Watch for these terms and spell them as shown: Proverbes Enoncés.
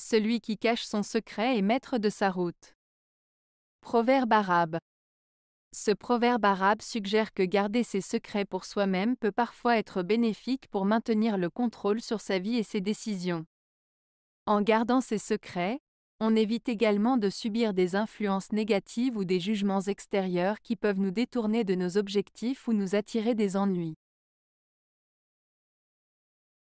Celui qui cache son secret est maître de sa route. Proverbe arabe. Ce proverbe arabe suggère que garder ses secrets pour soi-même peut parfois être bénéfique pour maintenir le contrôle sur sa vie et ses décisions. En gardant ses secrets, on évite également de subir des influences négatives ou des jugements extérieurs qui peuvent nous détourner de nos objectifs ou nous attirer des ennuis.